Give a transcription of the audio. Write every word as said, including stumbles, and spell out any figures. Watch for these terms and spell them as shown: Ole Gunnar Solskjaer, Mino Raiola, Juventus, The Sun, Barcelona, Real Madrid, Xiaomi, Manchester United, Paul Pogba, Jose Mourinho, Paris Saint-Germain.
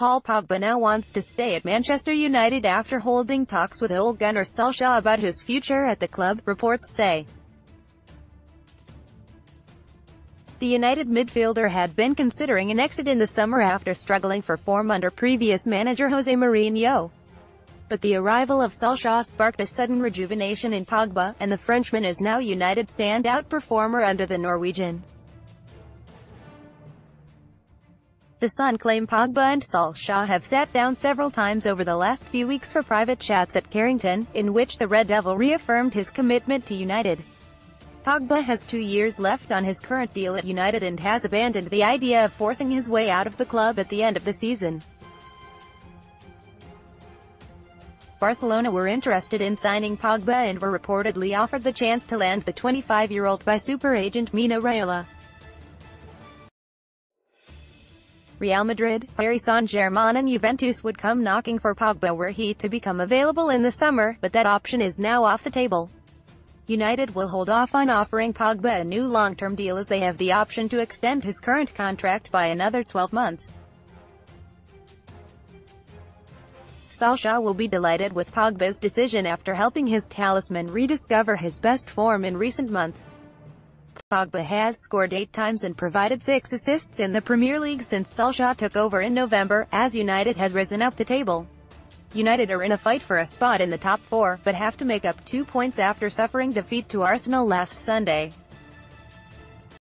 Paul Pogba now wants to stay at Manchester United after holding talks with Ole Gunnar Solskjaer about his future at the club, reports say. The United midfielder had been considering an exit in the summer after struggling for form under previous manager Jose Mourinho. But the arrival of Solskjaer sparked a sudden rejuvenation in Pogba, and the Frenchman is now United's standout performer under the Norwegian. The Sun claim Pogba and Solskjaer have sat down several times over the last few weeks for private chats at Carrington, in which the Red Devil reaffirmed his commitment to United. Pogba has two years left on his current deal at United and has abandoned the idea of forcing his way out of the club at the end of the season. Barcelona were interested in signing Pogba and were reportedly offered the chance to land the twenty-five-year-old by super agent Mino Raiola. Real Madrid, Paris Saint-Germain and Juventus would come knocking for Pogba were he to become available in the summer, but that option is now off the table. United will hold off on offering Pogba a new long-term deal as they have the option to extend his current contract by another twelve months. Solskjaer will be delighted with Pogba's decision after helping his talisman rediscover his best form in recent months. Pogba has scored eight times and provided six assists in the Premier League since Solskjaer took over in November, as United has risen up the table. United are in a fight for a spot in the top four, but have to make up two points after suffering defeat to Arsenal last Sunday.